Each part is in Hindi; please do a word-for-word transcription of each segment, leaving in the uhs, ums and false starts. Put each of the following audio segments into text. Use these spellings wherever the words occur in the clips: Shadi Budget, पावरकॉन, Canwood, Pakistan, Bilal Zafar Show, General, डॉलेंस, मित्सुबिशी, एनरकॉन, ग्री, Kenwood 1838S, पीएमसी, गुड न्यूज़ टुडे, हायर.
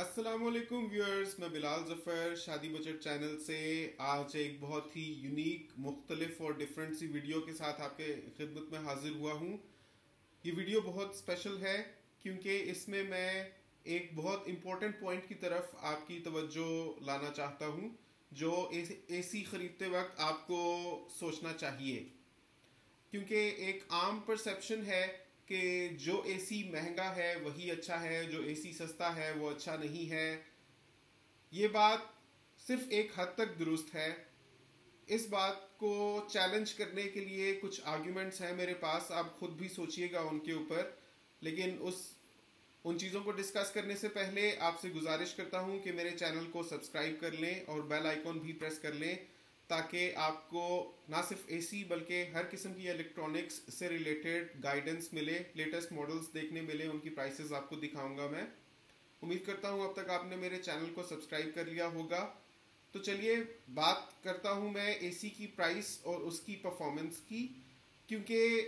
अस्सलामुअलैकुम व्यूअर्स, मैं बिलाल ज़फ़र शादी बजट चैनल से आज एक बहुत ही यूनिक, मुख्तलिफ और डिफरेंट सी वीडियो के साथ आपके खिदमत में हाजिर हुआ हूँ। ये वीडियो बहुत स्पेशल है क्योंकि इसमें मैं एक बहुत इम्पोर्टेंट पॉइंट की तरफ आपकी तवज्जो लाना चाहता हूँ जो ए सी ख़रीदते वक्त आपको सोचना चाहिए, क्योंकि एक आम परसेप्शन है कि जो एसी महंगा है वही अच्छा है, जो एसी सस्ता है वो अच्छा नहीं है। ये बात सिर्फ एक हद तक दुरुस्त है। इस बात को चैलेंज करने के लिए कुछ आर्ग्यूमेंट्स हैं मेरे पास, आप खुद भी सोचिएगा उनके ऊपर। लेकिन उस उन चीज़ों को डिस्कस करने से पहले आपसे गुजारिश करता हूं कि मेरे चैनल को सब्सक्राइब कर लें और बेल आइकॉन भी प्रेस कर लें, ताकि आपको ना सिर्फ एसी बल्कि हर किस्म की इलेक्ट्रॉनिक्स से रिलेटेड गाइडेंस मिले, लेटेस्ट मॉडल्स देखने मिले, उनकी प्राइसेस आपको दिखाऊंगा मैं। उम्मीद करता हूं अब तक आपने मेरे चैनल को सब्सक्राइब कर लिया होगा। तो चलिए बात करता हूं मैं एसी की प्राइस और उसकी परफॉर्मेंस की, क्योंकि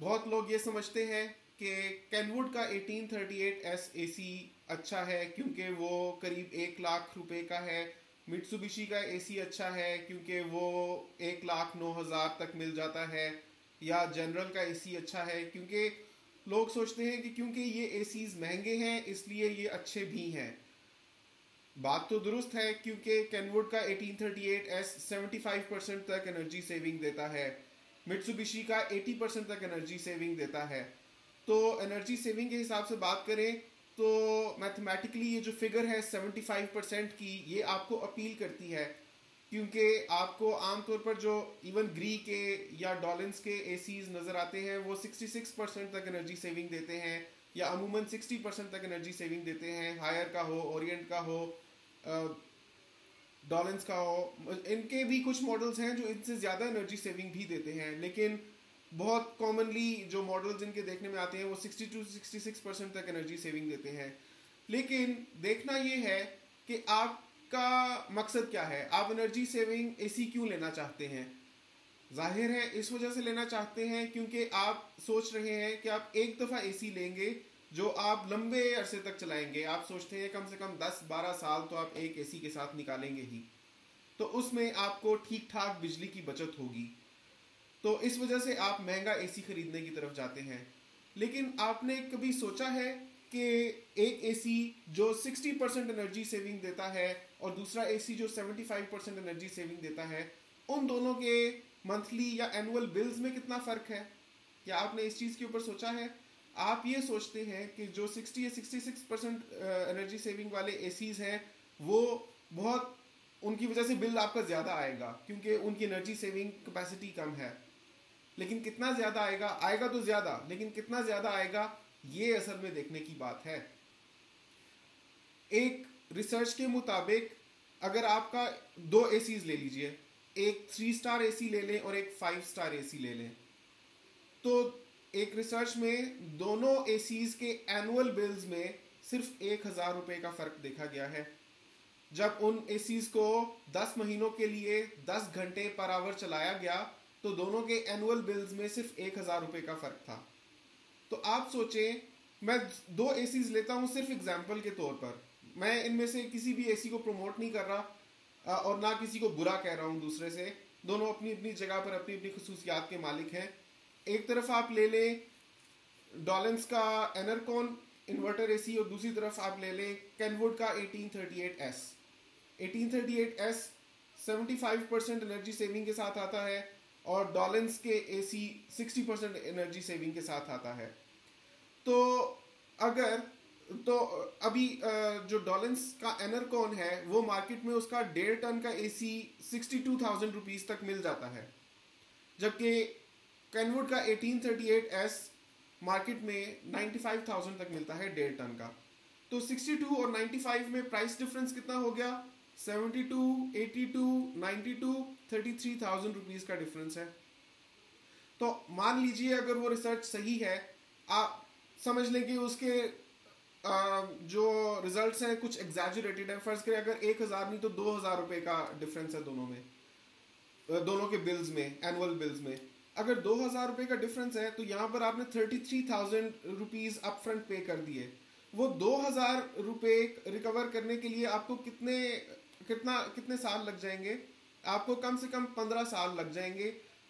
बहुत लोग ये समझते हैं कि कैनवुड का eighteen thirty eight S AC अच्छा है क्योंकि वो करीब एक लाख रुपए का है, मित्सुबिशी का एसी अच्छा है क्योंकि वो एक लाख नौ हज़ार तक मिल जाता है, या जनरल का एसी अच्छा है क्योंकि लोग सोचते हैं कि क्योंकि ये एसीज़ महंगे हैं इसलिए ये अच्छे भी हैं। बात तो दुरुस्त है क्योंकि कैनवुड का एटीन थर्टी एट एस पचहत्तर परसेंट तक एनर्जी सेविंग देता है, मित्सुबिशी का अस्सी परसेंट तक एनर्जी सेविंग देता है। तो एनर्जी सेविंग के हिसाब से बात करें तो मैथमेटिकली ये जो फिगर है पचहत्तर परसेंट की, ये आपको अपील करती है क्योंकि आपको आमतौर पर जो इवन ग्री के या डॉलेंस के एसीज़ नज़र आते हैं वो छियासठ परसेंट तक एनर्जी सेविंग देते हैं, या अमूमन साठ परसेंट तक एनर्जी सेविंग देते हैं। हायर का हो, ओरिएंट का हो, डॉलेंस का हो, इनके भी कुछ मॉडल्स हैं जो इनसे ज़्यादा एनर्जी सेविंग भी देते हैं, लेकिन बहुत कॉमनली जो मॉडल्स इनके देखने में आते हैं वो साठ टू छियासठ परसेंट तक एनर्जी सेविंग देते हैं। लेकिन देखना ये है कि आपका मकसद क्या है, आप एनर्जी सेविंग एसी क्यों लेना चाहते हैं। जाहिर है इस वजह से लेना चाहते हैं क्योंकि आप सोच रहे हैं कि आप एक दफ़ा एसी लेंगे जो आप लंबे अरसे तक चलाएंगे। आप सोचते हैं कम से कम दस बारह साल तो आप एक एसी के साथ निकालेंगे ही, तो उसमें आपको ठीक ठाक बिजली की बचत होगी, तो इस वजह से आप महंगा एसी खरीदने की तरफ जाते हैं। लेकिन आपने कभी सोचा है कि एक एसी जो साठ परसेंट एनर्जी सेविंग देता है और दूसरा एसी जो पचहत्तर परसेंट एनर्जी सेविंग देता है, उन दोनों के मंथली या एनुअल बिल्स में कितना फ़र्क है? क्या आपने इस चीज़ के ऊपर सोचा है? आप ये सोचते हैं कि जो साठ या छियासठ परसेंट एनर्जी सेविंग वाले एसीज़ हैं वो बहुत, उनकी वजह से बिल आपका ज़्यादा आएगा क्योंकि उनकी एनर्जी सेविंग कैपेसिटी कम है। लेकिन कितना ज़्यादा आएगा? आएगा तो ज़्यादा, लेकिन कितना ज़्यादा आएगा ये असल में देखने की बात है। एक रिसर्च के मुताबिक अगर आपका दो एसीज़ ले लीजिए, एक थ्री स्टार एसी ले लें और एक फाइव स्टार एसी ले लें, तो एक रिसर्च में दोनों एसीज़ के एनुअल बिल्स में सिर्फ एक हज़ार रुपये का फ़र्क देखा गया है। जब उन एसीज़ को दस महीनों के लिए दस घंटे पर आवर चलाया गया तो दोनों के एनुअल बिल्स में सिर्फ एक हज़ार रुपये का फ़र्क था। तो आप सोचें, मैं दो एसीज़ लेता हूँ सिर्फ एग्जाम्पल के तौर पर, मैं इनमें से किसी भी एसी को प्रमोट नहीं कर रहा और ना किसी को बुरा कह रहा हूँ दूसरे से, दोनों अपनी अपनी जगह पर अपनी अपनी खसूसियात के मालिक हैं। एक तरफ आप ले लें डॉलेंस का एनरकॉन इन्वर्टर एसी और दूसरी तरफ आप ले लें कैनवुड का eighteen thirty eight S. Eighteen thirty eight S पचहत्तर परसेंट एनर्जी सेविंग के साथ आता है और डॉलेंस के एसी साठ परसेंट एनर्जी सेविंग के साथ आता है। तो अगर तो अभी जो डॉलेंस का एनरकॉन है वो मार्केट में उसका डेढ़ टन का एसी बासठ हज़ार रुपीस तक मिल जाता है, जबकि कैनवुड का eighteen thirty eight S market में पचानवे हज़ार तक मिलता है डेढ़ टन का। तो बासठ और पचानवे में प्राइस डिफरेंस कितना हो गया? बहत्तर, बयासी, बानवे, तैंतीस हज़ार रुपीस का डिफरेंस है। तो मान लीजिए अगर वो रिसर्च सही है, आप समझ लें कि उसके आ, जो रिजल्ट्स हैं कुछ एग्जैजरेटेड हैं, फर्ज करें अगर एक हज़ार नहीं तो दो हज़ार रुपये का डिफरेंस है दोनों में, दोनों के बिल्स में, एनुअल बिल्स में। अगर दो हज़ार रुपये का डिफरेंस है तो यहाँ पर आपने thirty three thousand rupees upfront pay कर दिए वो दो हजार रुपये रिकवर करने के लिए आपको कितने कितना कितने साल लग जाएंगे? आपको कम से कम पंद्रह साल लग जाएंगे,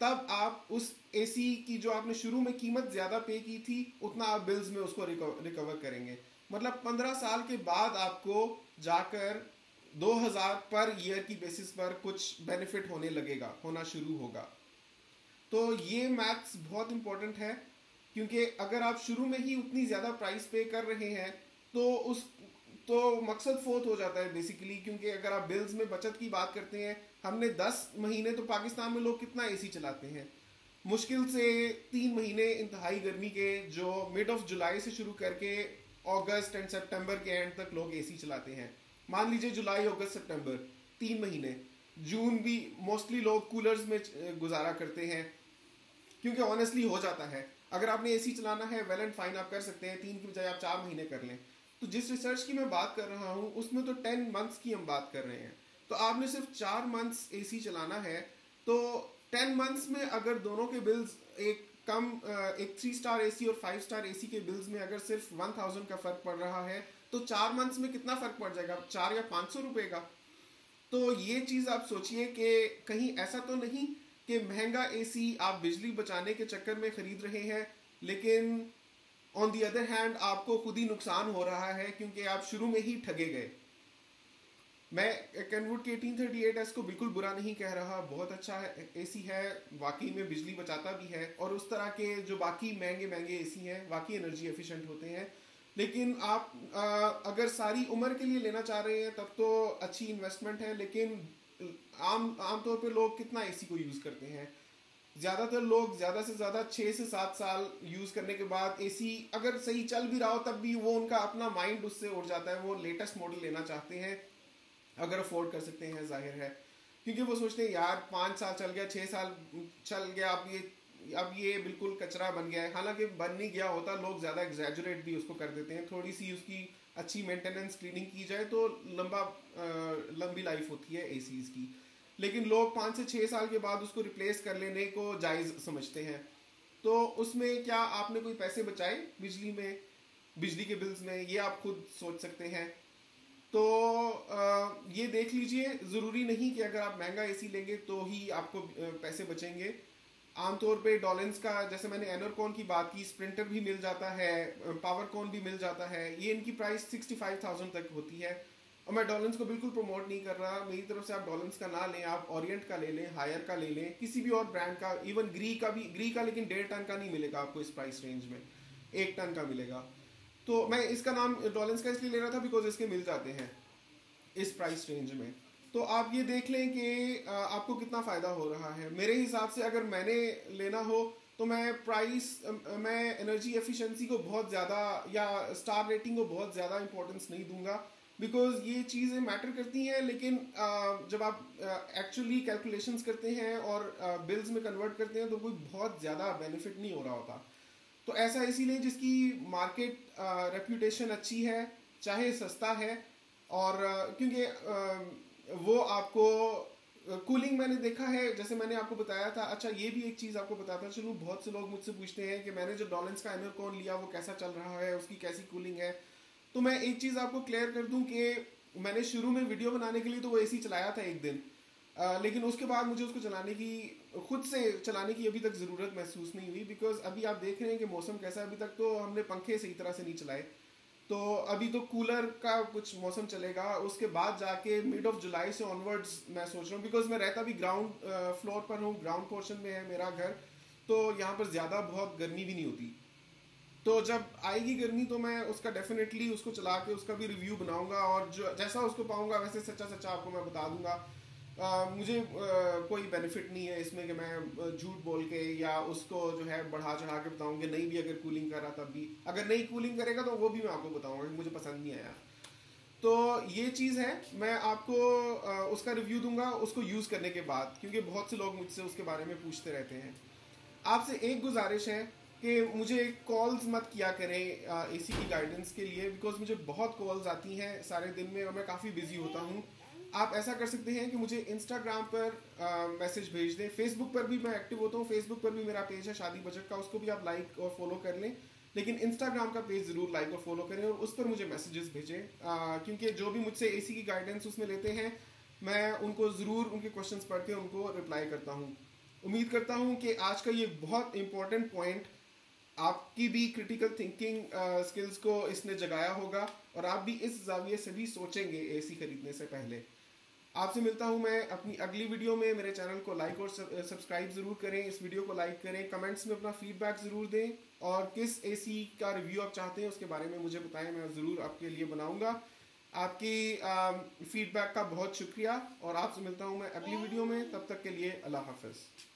तब आप उस एसी की जो आपने शुरू में कीमत ज़्यादा पे की थी उतना आप बिल्स में उसको रिकवर करेंगे। मतलब पंद्रह साल के बाद आपको जाकर दो हज़ार पर ईयर की बेसिस पर कुछ बेनिफिट होने लगेगा, होना शुरू होगा। तो ये मैथ्स बहुत इम्पोर्टेंट है, क्योंकि अगर आप शुरू में ही उतनी ज़्यादा प्राइस पे कर रहे हैं तो उस तो मकसद फोत हो जाता है बेसिकली। क्योंकि अगर आप बिल्स में बचत की बात करते हैं, हमने दस महीने, तो पाकिस्तान में लोग कितना एसी चलाते हैं, मुश्किल से तीन महीने इंतहाई गर्मी के, जो मिड ऑफ जुलाई से शुरू करके अगस्त एंड सितंबर के एंड तक लोग एसी चलाते हैं। मान लीजिए जुलाई, अगस्त, सितंबर, तीन महीने। जून भी मोस्टली लोग कूलर्स में गुजारा करते हैं, क्योंकि ऑनेस्टली हो जाता है। अगर आपने एसी चलाना है, वेल एंड फाइन, आप कर सकते हैं, तीन की बजाय आप चार महीने कर लें। तो जिस रिसर्च की मैं बात कर रहा हूँ उसमें तो टेन मंथ्स की हम बात कर रहे हैं, तो आपने सिर्फ चार मंथ्स एसी चलाना है। तो टेन मंथ्स में अगर दोनों के बिल्स, एक कम एक थ्री स्टार एसी और फाइव स्टार एसी के बिल्स में अगर सिर्फ वन थाउजेंड का फ़र्क पड़ रहा है, तो चार मंथ्स में कितना फ़र्क पड़ जाएगा? चार या पाँच सौ रुपये का। तो ये चीज़ आप सोचिए कि कहीं ऐसा तो नहीं कि महंगा एसी आप बिजली बचाने के चक्कर में ख़रीद रहे हैं, लेकिन ऑन दी अदर हैंड आपको खुद ही नुकसान हो रहा है, क्योंकि आप शुरू में ही ठगे गए। मैं कैनवुड के अठारह सौ अड़तीस एस को बिल्कुल बुरा नहीं कह रहा, बहुत अच्छा एसी है, वाकई में बिजली बचाता भी है, और उस तरह के जो बाकी महंगे महंगे एसी हैं वाकई एनर्जी एफिशिएंट होते हैं। लेकिन आप आ, अगर सारी उम्र के लिए लेना चाह रहे हैं तब तो अच्छी इन्वेस्टमेंट है, लेकिन आम आमतौर पर लोग कितना एसी को यूज़ करते हैं? ज़्यादातर लोग ज़्यादा से ज़्यादा छः से सात साल यूज़ करने के बाद एसी अगर सही चल भी रहा हो तब भी वो उनका अपना माइंड उससे उड़ जाता है, वो लेटेस्ट मॉडल लेना चाहते हैं, अगर अफोर्ड कर सकते हैं जाहिर है, क्योंकि वो सोचते हैं यार पाँच साल चल गया, छः साल चल गया, अब ये अब ये बिल्कुल कचरा बन गया है। हालांकि बन नहीं गया होता, लोग ज़्यादा एग्जैजरेट भी उसको कर देते हैं। थोड़ी सी उसकी अच्छी मेंटेनेंस, क्लीनिंग की जाए तो लंबा लंबी लाइफ होती है एसीज़ की, लेकिन लोग पाँच से छः साल के बाद उसको रिप्लेस कर लेने को जायज़ समझते हैं। तो उसमें क्या आपने कोई पैसे बचाए बिजली में, बिजली के बिल्स में? ये आप खुद सोच सकते हैं। तो आ, ये देख लीजिए, ज़रूरी नहीं कि अगर आप महंगा एसी लेंगे तो ही आपको पैसे बचेंगे। आमतौर पे डॉलेंस का, जैसे मैंने एनरकॉन की बात की, स्प्रिंटर भी मिल जाता है, पावरकॉन भी मिल जाता है, ये इनकी प्राइस सिक्सटी फाइव थाउजेंड तक होती है। और मैं डॉलेंस को बिल्कुल प्रमोट नहीं कर रहा, मेरी तरफ से आप डॉलेंस का ना लें, आप ओरिएंट का ले लें, हायर का ले लें, किसी भी और ब्रांड का, इवन ग्री का भी। ग्री का लेकिन डेढ़ टन का नहीं मिलेगा आपको इस प्राइस रेंज में, एक टन का मिलेगा। तो मैं इसका नाम डॉलेंस का इसलिए ले रहा था बिकॉज इसके मिल जाते हैं इस प्राइस रेंज में। तो आप ये देख लें कि आपको कितना फ़ायदा हो रहा है। मेरे हिसाब से अगर मैंने लेना हो तो मैं प्राइस, मैं एनर्जी एफिशिएंसी को बहुत ज़्यादा या स्टार रेटिंग को बहुत ज़्यादा इम्पोर्टेंस नहीं दूंगा, बिकॉज ये चीज़ें मैटर करती हैं, लेकिन जब आप एक्चुअली कैलकुलेशंस करते हैं और बिल्स में कन्वर्ट करते हैं तो कोई बहुत ज़्यादा बेनिफिट नहीं हो रहा होता। तो ऐसा इसीलिए जिसकी मार्केट रेप्यूटेशन अच्छी है, चाहे सस्ता है, और क्योंकि वो आपको कूलिंग uh, मैंने देखा है, जैसे मैंने आपको बताया था। अच्छा, ये भी एक चीज़ आपको बताता चलूँ, बहुत से लोग मुझसे पूछते हैं कि मैंने जो डॉलेंस का एनरकॉन लिया वो कैसा चल रहा है, उसकी कैसी कूलिंग है। तो मैं एक चीज़ आपको क्लियर कर दूँ कि मैंने शुरू में वीडियो बनाने के लिए तो वो एसी चलाया था एक दिन, uh, लेकिन उसके बाद मुझे उसको चलाने की, खुद से चलाने की अभी तक ज़रूरत महसूस नहीं हुई, बिकॉज अभी आप देख रहे हैं कि मौसम कैसा है। अभी तक तो हमने पंखे सही तरह से नहीं चलाए, तो अभी तो कूलर का कुछ मौसम चलेगा, उसके बाद जाके मिड ऑफ जुलाई से ऑनवर्ड्स मैं सोच रहा हूँ, बिकॉज मैं रहता भी ग्राउंड फ्लोर पर हूँ, ग्राउंड पोर्शन में है मेरा घर, तो यहाँ पर ज़्यादा बहुत गर्मी भी नहीं होती। तो जब आएगी गर्मी तो मैं उसका डेफिनेटली उसको चला के उसका भी रिव्यू बनाऊँगा, और जो जैसा उसको पाऊँगा वैसे सच्चा सच्चा आपको मैं बता दूँगा। Uh, मुझे uh, कोई बेनिफिट नहीं है इसमें कि मैं झूठ बोल के या उसको जो है बढ़ा चढ़ा के बताऊँ कि नहीं भी अगर कूलिंग कर रहा तब भी, अगर नहीं कूलिंग करेगा तो वो भी मैं आपको बताऊँगा कि मुझे पसंद नहीं आया। तो ये चीज़ है, मैं आपको uh, उसका रिव्यू दूंगा उसको यूज़ करने के बाद, क्योंकि बहुत से लोग मुझसे उसके बारे में पूछते रहते हैं। आपसे एक गुजारिश है कि मुझे कॉल्स मत किया करें ए सी की गाइडेंस के लिए, बिकॉज मुझे बहुत कॉल्स आती हैं सारे दिन में और मैं काफ़ी बिजी होता हूँ। आप ऐसा कर सकते हैं कि मुझे इंस्टाग्राम पर मैसेज भेज दें, फेसबुक पर भी मैं एक्टिव होता हूँ, फेसबुक पर भी मेरा पेज है शादी बजट का, उसको भी आप लाइक और फॉलो कर लें। लेकिन इंस्टाग्राम का पेज जरूर लाइक और फॉलो करें और उस पर मुझे मैसेजेस भेजें, क्योंकि जो भी मुझसे एसी की गाइडेंस उसमें लेते हैं मैं उनको ज़रूर उनके क्वेश्चंस पढ़ के उनको रिप्लाई करता हूं। उम्मीद करता हूं कि आज का ये बहुत इंपॉर्टेंट पॉइंट आपकी भी क्रिटिकल थिंकिंग स्किल्स को इसने जगाया होगा और आप भी इस जाविये से भी सोचेंगे एसी खरीदने से पहले। आपसे मिलता हूं मैं अपनी अगली वीडियो में। मेरे चैनल को लाइक और सब्सक्राइब ज़रूर करें, इस वीडियो को लाइक करें, कमेंट्स में अपना फीडबैक ज़रूर दें और किस एसी का रिव्यू आप चाहते हैं उसके बारे में मुझे बताएं, मैं ज़रूर आपके लिए बनाऊँगा। आपकी फीडबैक का बहुत शुक्रिया और आपसे मिलता हूँ मैं अगली वीडियो में। तब तक के लिए अल्लाह हाफ़िज़।